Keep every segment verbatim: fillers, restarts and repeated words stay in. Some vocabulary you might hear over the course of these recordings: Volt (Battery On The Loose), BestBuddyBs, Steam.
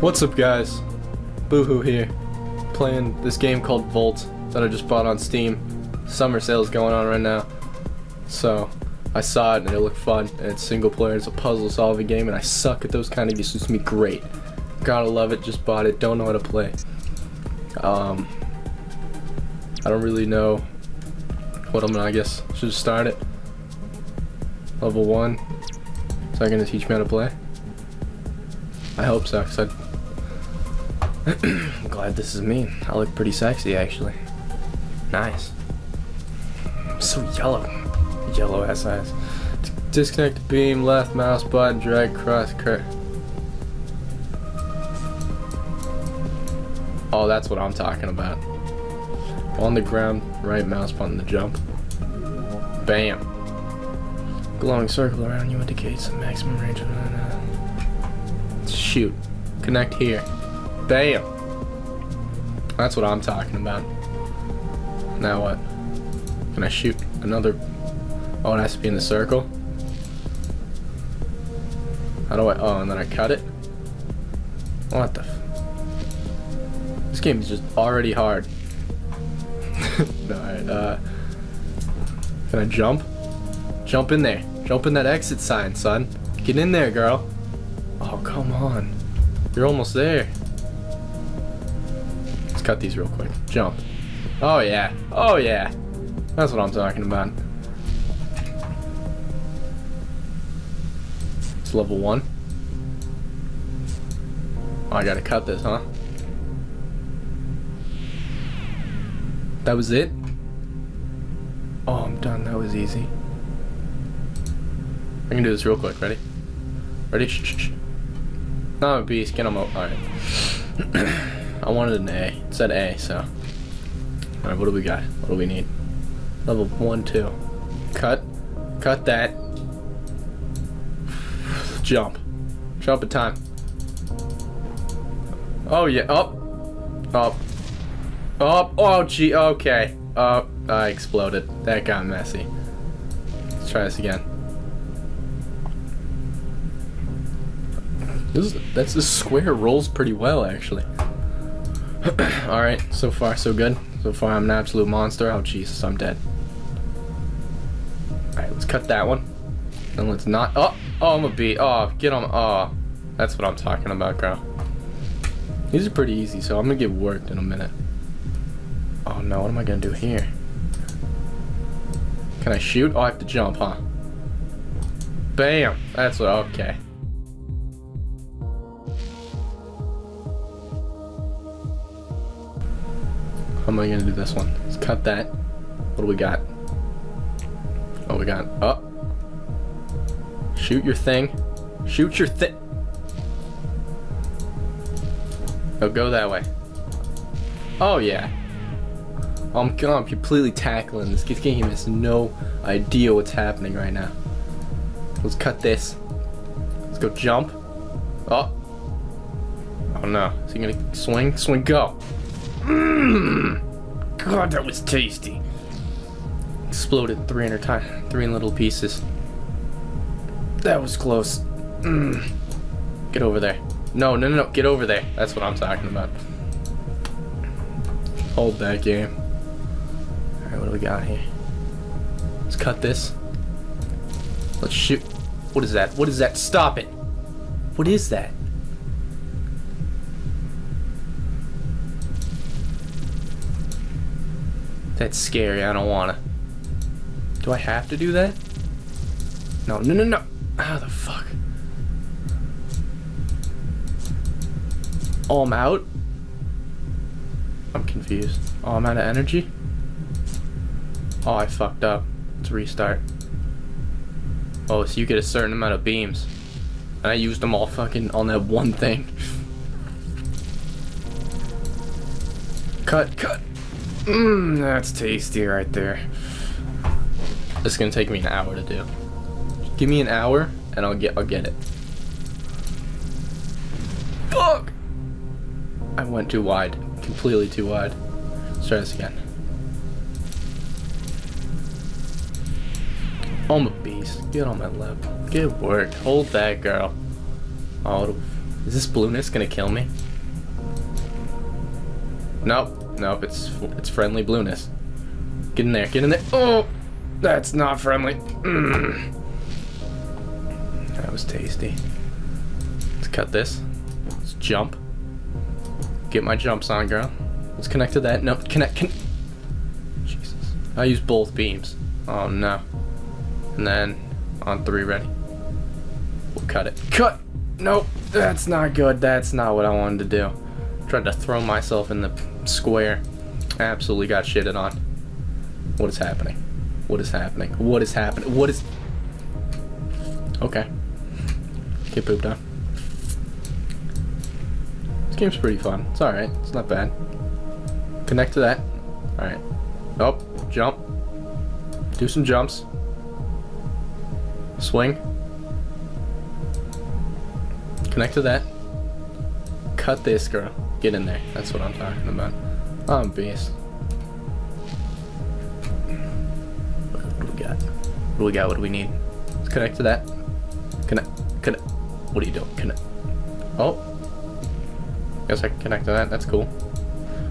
What's up, guys? Boohoo here, playing this game called Volt that I just bought on Steam. Summer sale's going on right now, so I saw it and it looked fun, and it's single player, it's a puzzle solving game, and I suck at those kind of games. It's me great. Gotta love it, just bought it, don't know how to play. Um, I don't really know what I'm gonna, I guess, should start it. Level one, is that gonna teach me how to play? I hope so, because I I'm glad this is me. I look pretty sexy, actually. Nice. I'm so yellow. Yellow ass eyes. D disconnect the beam, left mouse button, drag cross cur. Oh, that's what I'm talking about. On the ground, right mouse button to jump. Bam. Glowing circle around you indicates the maximum range of. Uh, shoot. Connect here. Bam! That's what I'm talking about. Now what? Can I shoot another? Oh, it has to be in the circle? How do I? Oh, and then I cut it? What the f. This game is just already hard. No, alright, uh. Can I jump? Jump in there. Jump in that exit sign, son. Get in there, girl. Oh, come on. You're almost there. Cut these real quick. Jump. Oh yeah. Oh yeah. That's what I'm talking about. It's level one. Oh, I gotta cut this, huh? That was it? Oh, I'm done. That was easy. I can do this real quick. Ready? Ready? Shh, shh, shh. Not a beast. Get him up. Alright. I wanted an A. It said A, so. Alright, what do we got? What do we need? Level one, two. Cut. Cut that. Jump. Jump in time. Oh, yeah. Up. Up. Up. Oh, gee. Okay. Up. Uh, I exploded. That got messy. Let's try this again. This is, that's, this square rolls pretty well, actually. Alright, so far so good. So far I'm an absolute monster. Oh Jesus, I'm dead. Alright, let's cut that one. Then let's not. Oh, oh, I'm a bee. Oh, get on. Oh, that's what I'm talking about, girl. These are pretty easy, so I'm gonna get worked in a minute. Oh no, what am I gonna do here? Can I shoot? Oh, I have to jump, huh? Bam! That's what. Okay. How am I gonna do this one? Let's cut that. What do we got? Oh, we got up. Oh. Shoot your thing. Shoot your thing. Oh, go that way. Oh yeah. I'm gone. I'm completely tackling this game. Has no idea what's happening right now. Let's cut this. Let's go jump. Oh. Oh no. Is he gonna swing? Swing. Go. Mmm. God, that was tasty. Exploded three hundred times, three little pieces. That was close. Mm. Get over there. No, no, no, no. Get over there. That's what I'm talking about. Hold that game. All right, what do we got here? Let's cut this. Let's shoot. What is that? What is that? Stop it. What is that? That's scary, I don't wanna. Do I have to do that? No, no, no, no. How the fuck? Oh, I'm out? I'm confused. Oh, I'm out of energy? Oh, I fucked up. Let's restart. Oh, so you get a certain amount of beams. And I used them all fucking on that one thing. Cut, cut. Mmm, that's tasty right there. This is gonna take me an hour to do. Give me an hour, and I'll get I'll get it. Fuck! I went too wide, completely too wide. Let's try this again. I'm a beast. Get on my lap. Good work. Hold that, girl. Oh, Is this blueness gonna kill me? Nope, nope, it's it's friendly blueness. Get in there, get in there. Oh, that's not friendly. Mm. That was tasty. Let's cut this. Let's jump. Get my jumps on, girl. Let's connect to that. No, connect, connect. Jesus. I use both beams. Oh no. And then on three, ready. We'll cut it. Cut! Nope, that's not good. That's not what I wanted to do. Tried to throw myself in the square. Absolutely got shitted on. What is happening? What is happening? What is happening? What is... Okay. Get pooped on. This game's pretty fun. It's alright. It's not bad. Connect to that. Alright. Oh, jump. Do some jumps. Swing. Connect to that. Cut this, girl. Get in there. That's what I'm talking about. I'm a beast. What do we got? What do we got? What do we need? Let's connect to that. Connect. Connect. What are you doing? Connect. Oh. Guess I can connect to that. That's cool.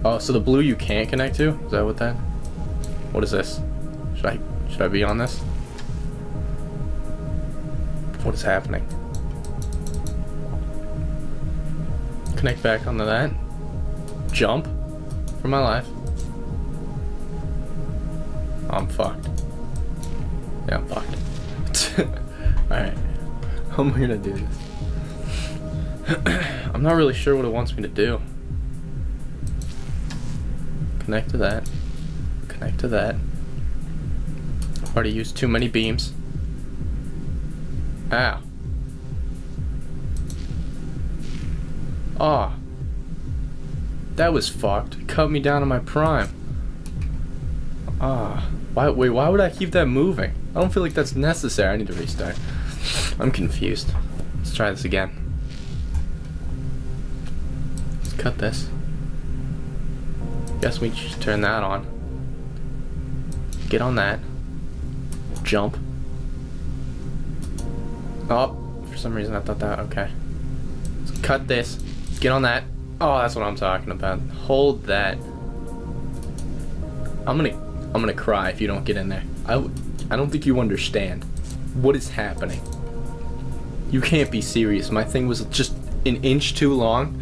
Oh, so the blue you can't connect to? Is that what that? What is this? Should I? Should I be on this? What is happening? Connect back onto that. Jump for my life. I'm fucked. Yeah, I'm fucked. Alright. How am I gonna do this? I'm not really sure what it wants me to do. Connect to that. Connect to that. Already used too many beams. Ow. Aw. Oh, that was fucked. Cut me down to my prime. Ah. Oh, why, wait, why would I keep that moving? I don't feel like that's necessary. I need to restart. I'm confused. Let's try this again. Let's cut this. Guess we should turn that on. Get on that. Jump. Oh, for some reason I thought that, okay. Let's cut this. Get on that. Oh, that's what I'm talking about. Hold that. I'm gonna, I'm gonna cry if you don't get in there. I, I don't think you understand. What is happening? You can't be serious. My thing was just an inch too long.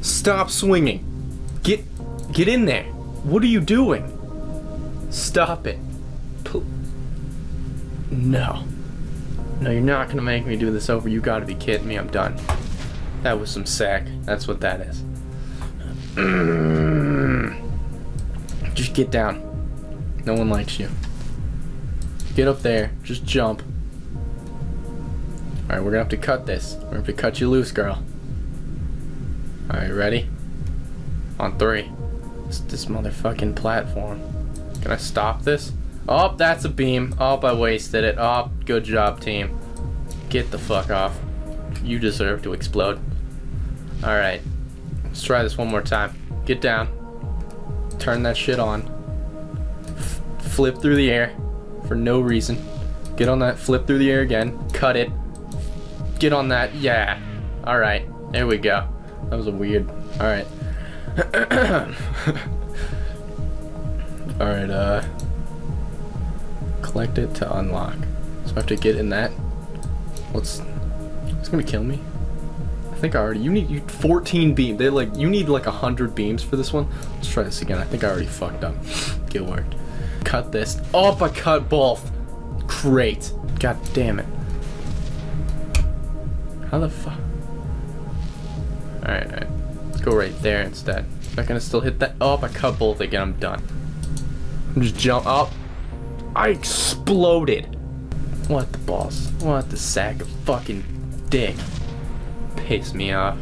Stop swinging. Get, get in there. What are you doing? Stop it. No. No, you're not gonna make me do this over. You gotta be kidding me. I'm done. That was some sack. That's what that is. Just get down. No one likes you. Get up there. Just jump. Alright, we're gonna have to cut this. We're gonna have to cut you loose, girl. Alright, ready? On three. It's this motherfucking platform. Can I stop this? Oh, that's a beam. Oh, I wasted it. Oh, good job, team. Get the fuck off. You deserve to explode. Alright. Let's try this one more time. Get down. Turn that shit on. F- flip through the air. For no reason. Get on that. Flip through the air again. Cut it. Get on that. Yeah. Alright. There we go. That was a weird. Alright. Alright, uh... collect it to unlock. So I have to get in that. What's... It's gonna kill me. I think I already... You need you fourteen beams. They like... You need like one hundred beams for this one. Let's try this again. I think I already fucked up. It worked. Cut this. Oh, I cut both. Great. God damn it. How the fuck? Alright, alright. Let's go right there instead. Am I gonna still hit that? Oh, I cut both again. I'm done. I'm just jump up. I exploded. What the balls? What the sack of fucking dick? Piss me off.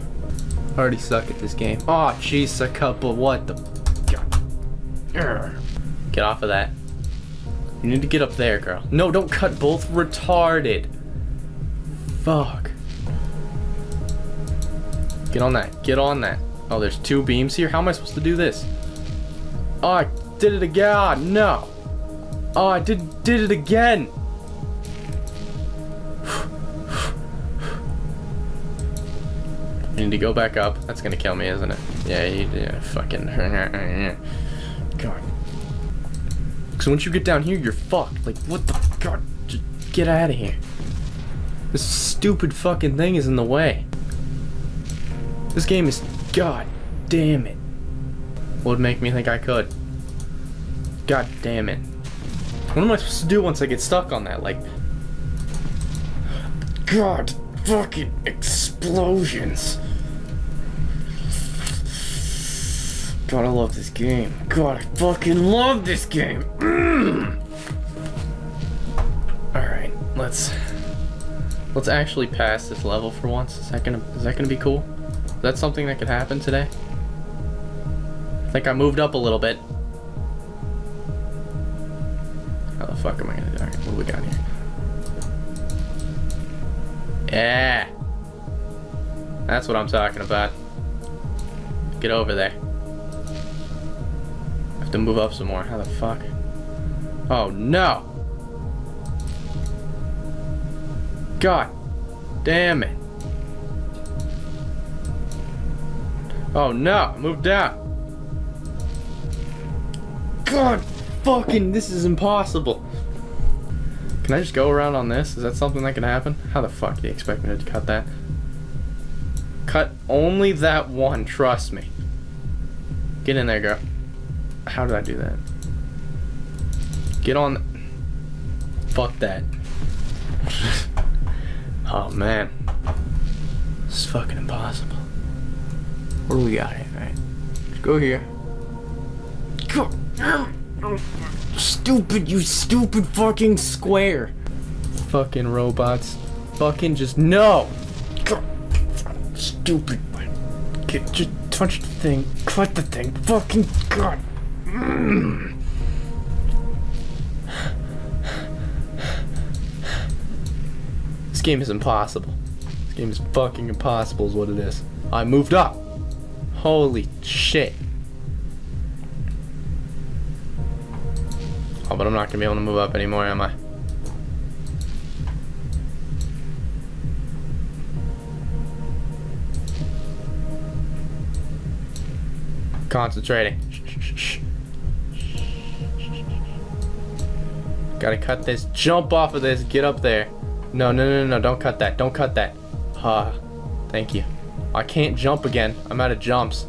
I already suck at this game. Oh, jeez, I cut, but what the? God. Get off of that. You need to get up there, girl. No, don't cut both. Retarded. Fuck. Get on that. Get on that. Oh, there's two beams here. How am I supposed to do this? Oh, I did it again. No. Oh, I did did it again. We need to go back up. That's gonna kill me, isn't it? Yeah, you yeah, fucking. God. So once you get down here, you're fucked. Like, what the? God, just get out of here. This stupid fucking thing is in the way. This game is. God damn it. What would make me think I could? God damn it. What am I supposed to do once I get stuck on that? Like. God fucking explosions. God, I love this game. God, I fucking love this game. Mm. Alright, let's let's actually pass this level for once. Is that gonna is that gonna be cool? Is that something that could happen today? I think I moved up a little bit. How the fuck am I gonna do? Alright, what do we got here? Yeah! That's what I'm talking about. Get over there. I have to move up some more. How the fuck? Oh no! God damn it! Oh no! Move down! God fucking, this is impossible! Can I just go around on this? Is that something that can happen? How the fuck do you expect me to cut that? Cut only that one, trust me. Get in there, girl. How did I do that? Get on. Fuck that. Oh man. This is fucking impossible. What do we got here? Alright. Go here. Go. Stupid, you stupid fucking square. Fucking robots. Fucking just no. Stupid. Get, just touch the thing. Cut the thing. Fucking God. Mm. This game is impossible. This game is fucking impossible is what it is. I moved up. Holy shit. Oh, but I'm not gonna be able to move up anymore, am I? Concentrating. Gotta cut this. Jump off of this. Get up there. No, no, no, no. Don't cut that. Don't cut that. Ah, uh, thank you. I can't jump again. I'm out of jumps.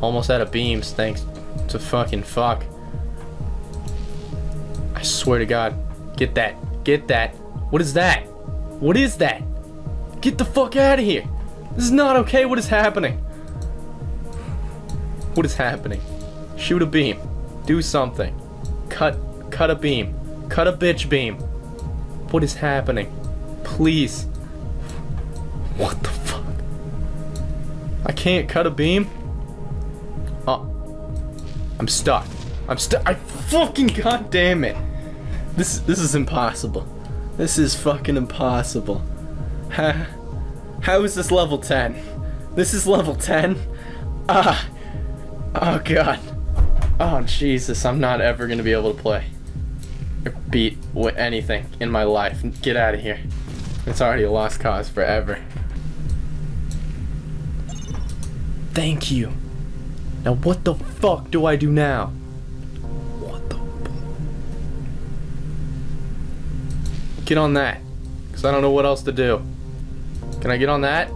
Almost out of beams. Thanks to fucking fuck. I swear to God. Get that. Get that. What is that? What is that? Get the fuck out of here. This is not okay. What is happening? What is happening? Shoot a beam. Do something. Cut. Cut a beam. Cut a bitch beam. What is happening? Please. What the fuck? I can't cut a beam? Oh. I'm stuck. I'm stuck. I fucking goddamn it. This this is impossible. This is fucking impossible. How, how is this level ten? This is level ten? Ah. Oh God. Oh Jesus, I'm not ever gonna be able to play or beat with anything in my life. Get out of here. It's already a lost cause forever. Thank you. Now what the fuck do I do now? Get on that, because I don't know what else to do. Can I get on that?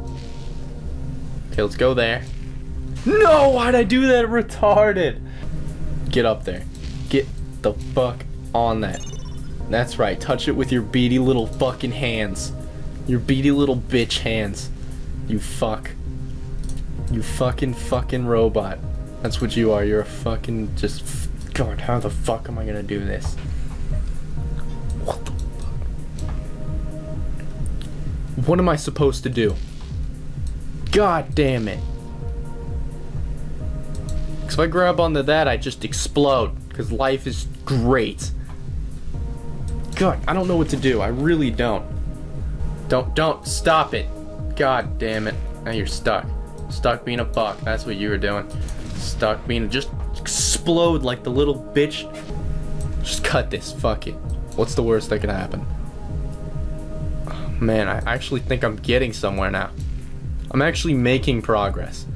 Okay, let's go there. No, why'd I do that? Retarded. Get up there. Get the fuck on that. That's right, touch it with your beady little fucking hands. Your beady little bitch hands. You fuck. You fucking fucking robot. That's what you are, you're a fucking just... God, how the fuck am I gonna do this? What the... What am I supposed to do? God damn it. Because if I grab onto that, I just explode. Because life is great. God, I don't know what to do. I really don't. Don't, don't. Stop it. God damn it. Now you're stuck. Stuck being a fuck. That's what you were doing. Stuck being a... Just explode like the little bitch. Just cut this. Fuck it. What's the worst that could happen? Man, I actually think I'm getting somewhere now. I'm actually making progress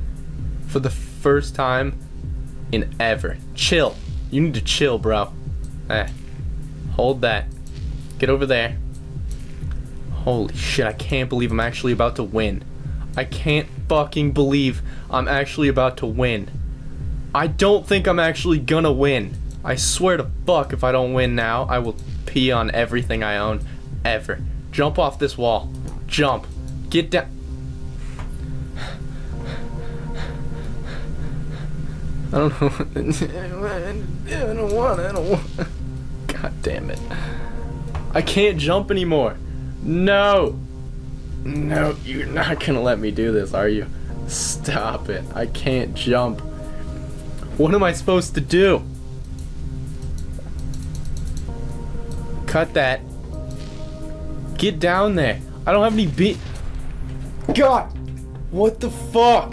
for the first time in ever. Chill. You need to chill, bro. Eh. Hold that. Get over there. Holy shit, I can't believe I'm actually about to win. I can't fucking believe I'm actually about to win. I don't think I'm actually gonna win. I swear to fuck if I don't win now, I will pee on everything I own. Ever. Jump off this wall. Jump. Get down. I don't know what to do. I don't want I don't want God damn it. I can't jump anymore. No. No, you're not gonna let me do this, are you? Stop it. I can't jump. What am I supposed to do? Cut that. Get down there. I don't have any beat. God! What the fuck?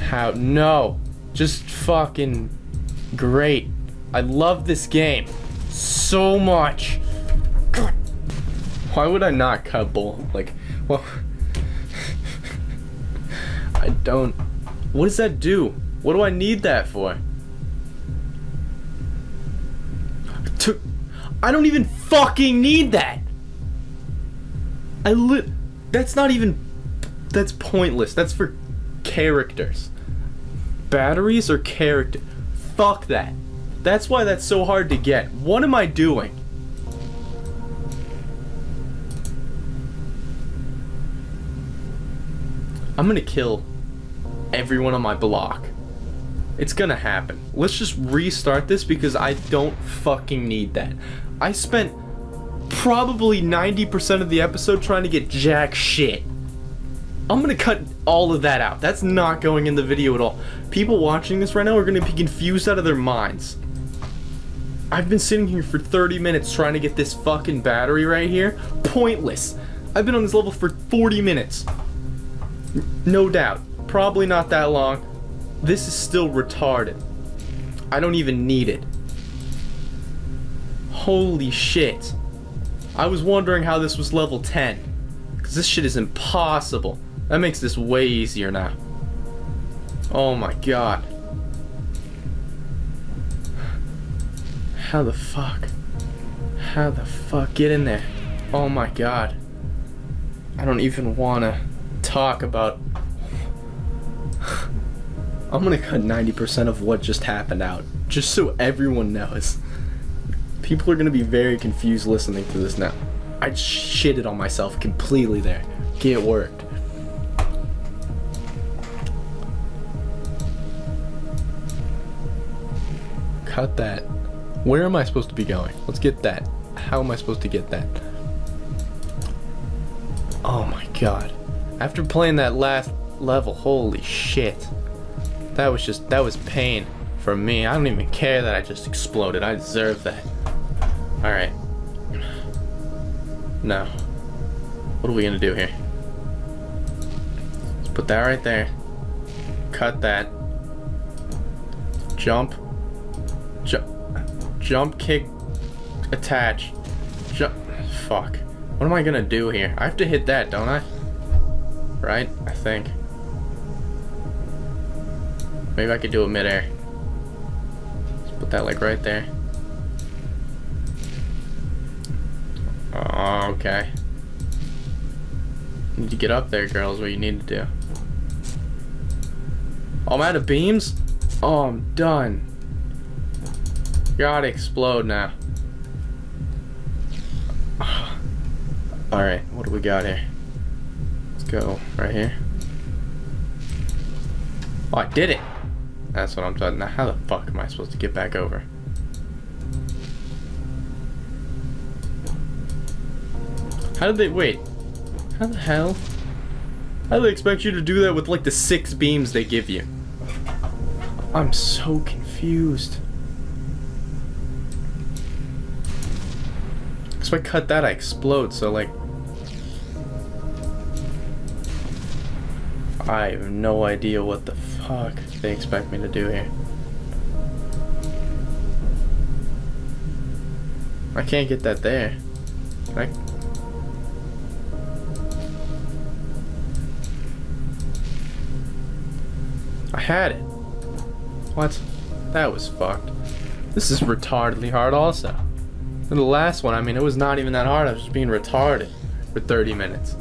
How? No. Just fucking great. I love this game so much. God. Why would I not cut bull? Like, well, I don't. What does that do? What do I need that for? To. I don't even fucking need that. I li- that's not even, that's pointless. That's for characters. Batteries or character? Fuck that. That's why that's so hard to get. What am I doing? I'm gonna kill everyone on my block. It's gonna happen. Let's just restart this because I don't fucking need that. I spent probably ninety percent of the episode trying to get jack shit. I'm gonna cut all of that out. That's not going in the video at all. People watching this right now are gonna be confused out of their minds. I've been sitting here for thirty minutes trying to get this fucking battery right here. Pointless. I've been on this level for forty minutes. No doubt. Probably not that long. This is still retarded. I don't even need it. Holy shit. I was wondering how this was level ten. Because this shit is impossible. That makes this way easier now. Oh my god. How the fuck? How the fuck? Get in there. Oh my god. I don't even want to talk about... I'm going to cut ninety percent of what just happened out. Just so everyone knows. People are going to be very confused listening to this now. I shitted on myself completely there. It worked. Cut that. Where am I supposed to be going? Let's get that. How am I supposed to get that? Oh my god. After playing that last level, holy shit. That was just, that was pain for me. I don't even care that I just exploded. I deserve that. Alright. Now, what are we gonna do here? Let's put that right there. Cut that. Jump. Jump. Jump, kick, attach. Jump. Fuck. What am I gonna do here? I have to hit that, don't I? Right? I think. Maybe I could do it midair. Let's put that like right there. Oh, okay. Need to get up there, girls, what you need to do. Oh, I'm out of beams? Oh, I'm done. Gotta explode now. Alright, what do we got here? Let's go right here. Oh, I did it! That's what I'm talking about. Now, how the fuck am I supposed to get back over? How did they, wait, how the hell? How do they expect you to do that with like the six beams they give you? I'm so confused. Because if I cut that, I explode, so like... I have no idea what the fuck they expect me to do here. I can't get that there. Can I? had it. What? That was fucked. This is retardedly hard also. And the last one, I mean, it was not even that hard. I was just being retarded for thirty minutes.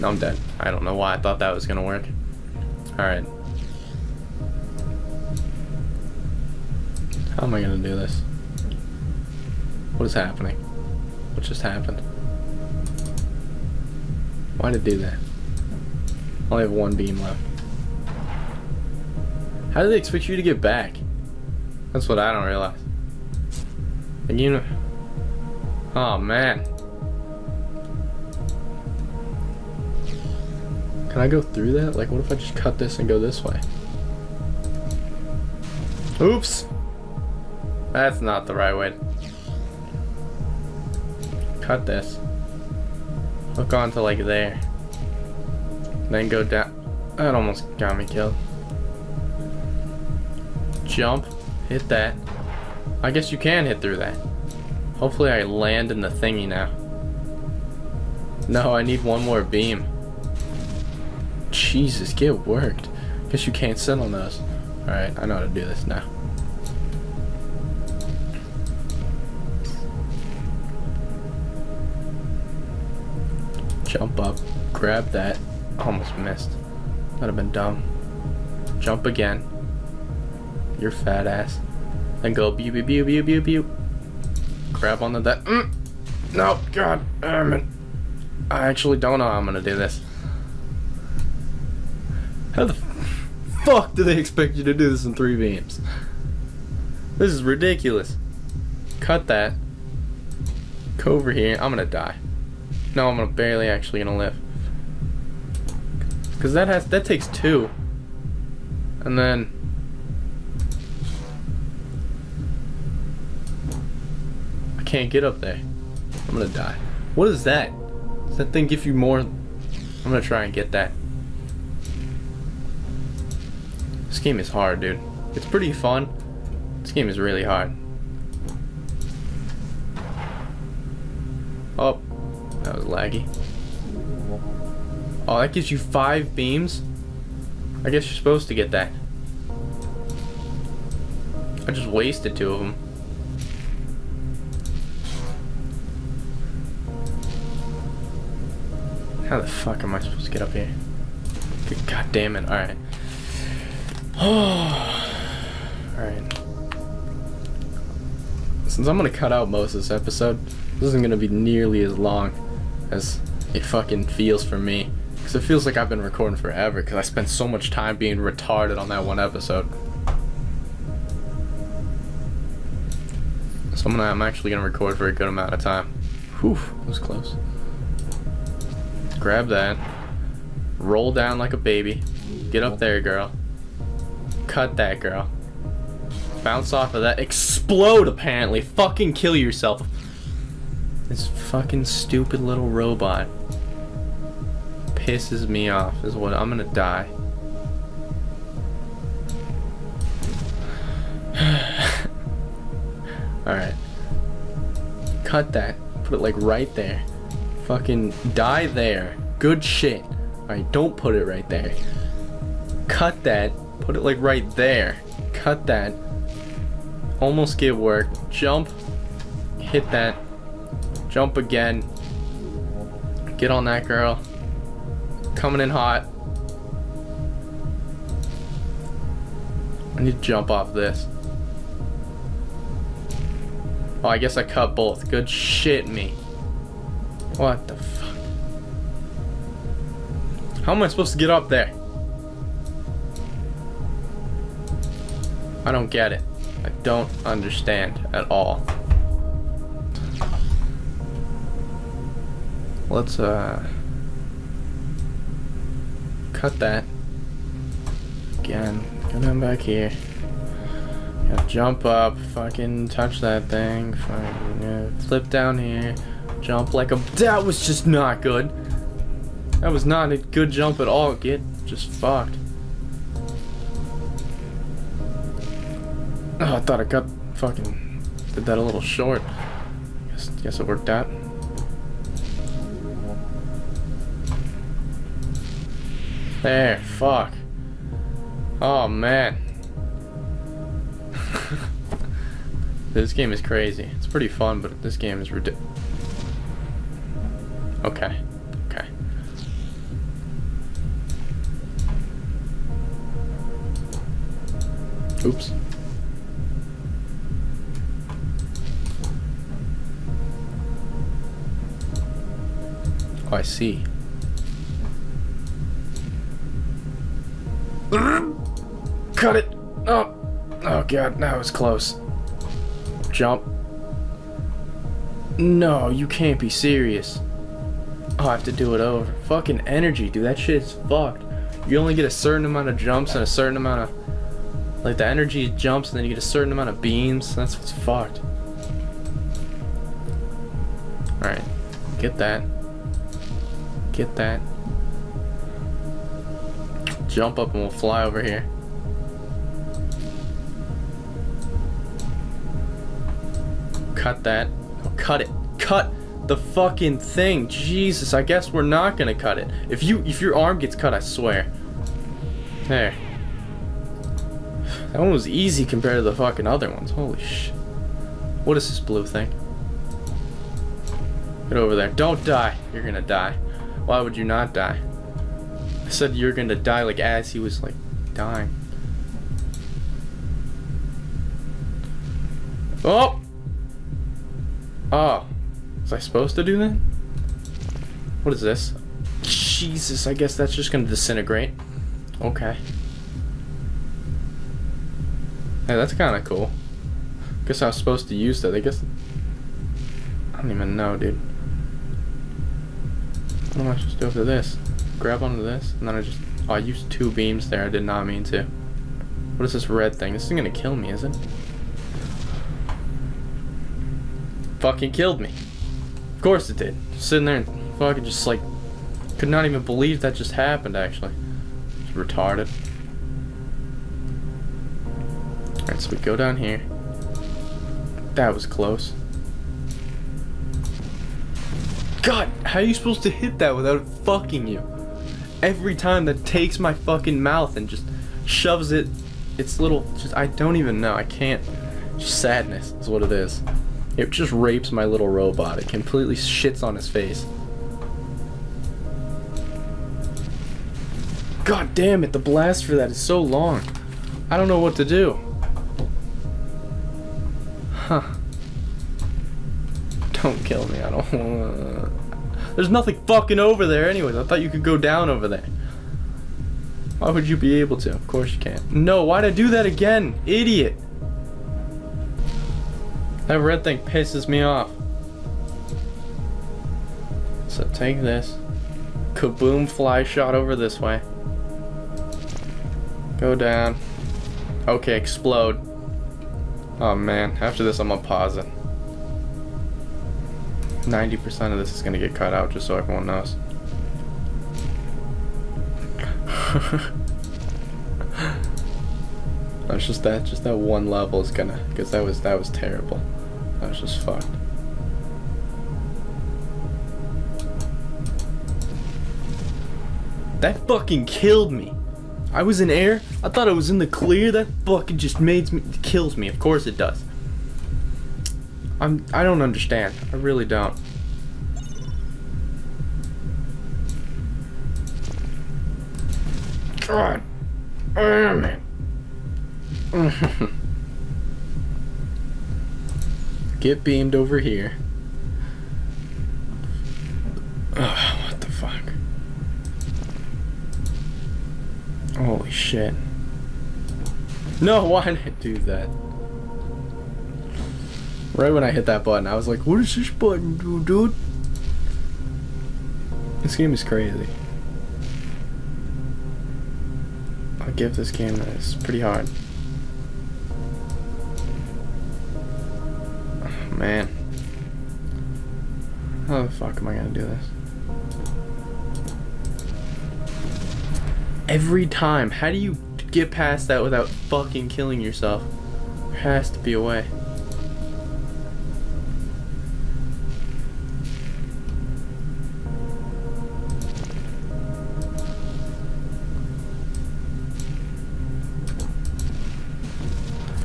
No, I'm dead. I don't know why I thought that was gonna work. Alright. How am I gonna do this? What is happening? What just happened? Why did it do that? I only have one beam left. How do they expect you to get back? That's what I don't realize. And you know... Oh man. Can I go through that? Like, what if I just cut this and go this way? Oops! That's not the right way. Cut this. Hook onto like there. Then go down. That almost got me killed. Jump. Hit that. I guess you can hit through that. Hopefully I land in the thingy now. No, I need one more beam. Jesus, get worked. Guess you can't sit on those. Alright, I know how to do this now. Jump up. Grab that. Almost missed. That'd have been dumb. Jump again. Your fat ass. Then go beep beep beep beep beep beep. Grab onto that. Mm. No, god damn it. I actually don't know how I'm gonna do this. How the fuck do they expect you to do this in three beams? This is ridiculous. Cut that. Go over here. I'm gonna die. No, I'm gonna barely actually gonna live. Cause that has that takes two. And then I can't get up there. I'm gonna die. What is that? Does that thing give you more? I'm gonna try and get that. This game is hard, dude. It's pretty fun. This game is really hard. Oh, that was laggy. Oh, that gives you five beams? I guess you're supposed to get that. I just wasted two of them. How the fuck am I supposed to get up here? God damn it, alright. Oh, alright. Since I'm gonna cut out most of this episode, this isn't gonna be nearly as long as it fucking feels for me. Because it feels like I've been recording forever, because I spent so much time being retarded on that one episode. So I'm, gonna, I'm actually gonna record for a good amount of time. Whew, that was close. Grab that. Roll down like a baby. Get up there, girl. Cut that, girl. Bounce off of that. Explode, apparently. Fucking kill yourself. This fucking stupid little robot pisses me off. Is what I'm gonna die. Alright. Cut that. Put it like right there. Fucking die there. Good shit. Alright, don't put it right there. Cut that. Put it like right there. Cut that. Almost get work. Jump. Hit that. Jump again. Get on that girl. Coming in hot. I need to jump off this. Oh, I guess I cut both. Good shit me. What the fuck? How am I supposed to get up there? I don't get it. I don't understand at all. Let's uh cut that. Again, come on back here. Yeah, jump up, fucking touch that thing, fucking yeah, flip down here, jump like a that was just not good. That was not a good jump at all. Get just fucked. Oh, I thought I got fucking did that a little short. Guess, guess it worked out. There, fuck. Oh man. This game is crazy. It's pretty fun, but this game is ridiculous. Okay. Okay. Oops. Oh, I see. Cut it! Oh! Oh god, that was close. Jump. No, you can't be serious. Oh, I have to do it over. Fucking energy, dude. That shit is fucked. You only get a certain amount of jumps and a certain amount of... Like, the energy jumps and then you get a certain amount of beams. That's what's fucked. Alright. Get that. Get that. Jump up and we'll fly over here. Cut that. Oh, cut it. Cut the fucking thing. Jesus, I guess we're not gonna cut it. If you if your arm gets cut, I swear. There. That one was easy compared to the fucking other ones. Holy shit. What is this blue thing? Get over there. Don't die. You're gonna die. Why would you not die? I said you're gonna die, like, as he was like dying. Oh! Oh, was I supposed to do that? What is this? Jesus, I guess that's just gonna disintegrate. Okay. Hey, that's kinda cool. Guess I was supposed to use that. I guess... I don't even know, dude. What am I supposed to do after this? Grab onto this, and then I just... Oh, I used two beams there. I did not mean to. What is this red thing? This isn't gonna kill me, is it? Fucking killed me. Of course it did. Just sitting there and fucking just like could not even believe that just happened actually. It's retarded. Alright, so we go down here. That was close. God, how are you supposed to hit that without it fucking you? Every time that takes my fucking mouth and just shoves it its little just I don't even know. I can't. Just sadness is what it is. It just rapes my little robot. It completely shits on his face. God damn it, the blast for that is so long. I don't know what to do. Huh. Don't kill me, I don't wanna... There's nothing fucking over there anyways. I thought you could go down over there. Why would you be able to? Of course you can't. No, why'd I do that again? Idiot. That red thing pisses me off. So take this. Kaboom, fly shot over this way. Go down. Okay, explode. Oh man, after this I'm gonna pause it. ninety percent of this is gonna get cut out just so everyone knows. That's just that just that one level is gonna, because that was that was terrible. I was just fucked. That fucking killed me. I was in air. I thought I was in the clear. That fucking just made me kills me. Of course it does. I'm. I don't understand. I really don't. God damn it. Get beamed over here. Oh, what the fuck? Holy shit. No, why did I do that? Right when I hit that button, I was like, what does this button do, dude? This game is crazy. I'll give this game that. It's pretty hard. Man. How the fuck am I gonna do this? Every time. How do you get past that without fucking killing yourself? There has to be a way.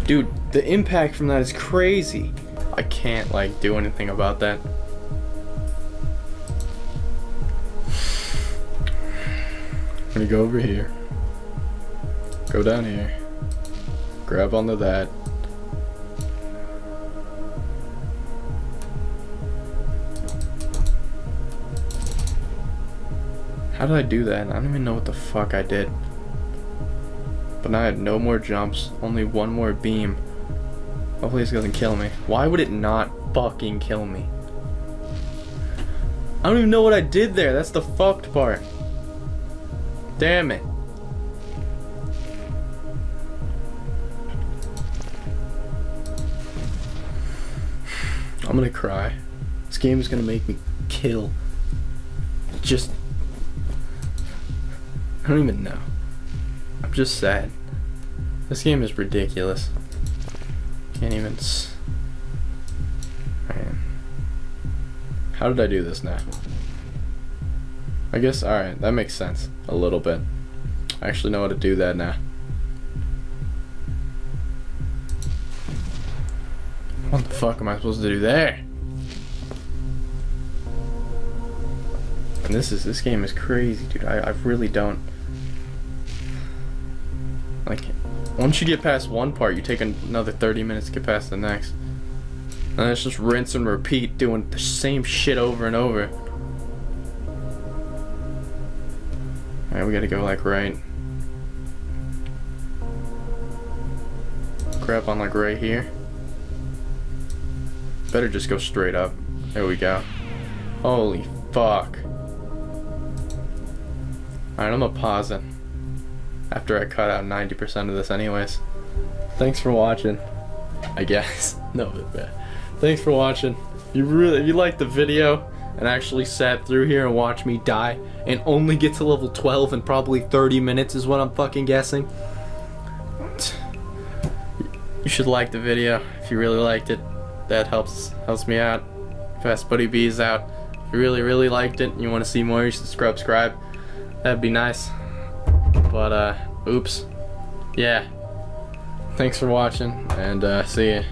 Dude, the impact from that is crazy. I can't, like, do anything about that. I'm gonna go over here. Go down here. Grab onto that. How did I do that? I don't even know what the fuck I did. But now I have no more jumps, only one more beam. Hopefully this doesn't kill me. Why would it not fucking kill me? I don't even know what I did there. That's the fucked part. Damn it. I'm gonna cry. This game is gonna make me kill. Just... I don't even know. I'm just sad. This game is ridiculous. Can't even. S Man. How did I do this now? I guess, alright, that makes sense. A little bit. I actually know how to do that now. What the fuck am I supposed to do there? And this is, this game is crazy, dude. I, I really don't. Like, once you get past one part, you take another thirty minutes to get past the next. And it's just rinse and repeat, doing the same shit over and over. Alright, we gotta go, like, right. Grab on, like, right here. Better just go straight up. There we go. Holy fuck. Alright, I'm gonna pause it. After I cut out ninety percent of this anyways. Thanks for watching, I guess. No, bad. Thanks for watching. You really, if you liked the video and actually sat through here and watched me die and only get to level twelve in probably thirty minutes is what I'm fucking guessing. You should like the video if you really liked it. That helps helps me out. BestBuddyBs out. If you really, really liked it and you want to see more, you should subscribe. That'd be nice. But, uh, oops. Yeah. Thanks for watching, and, uh, see ya.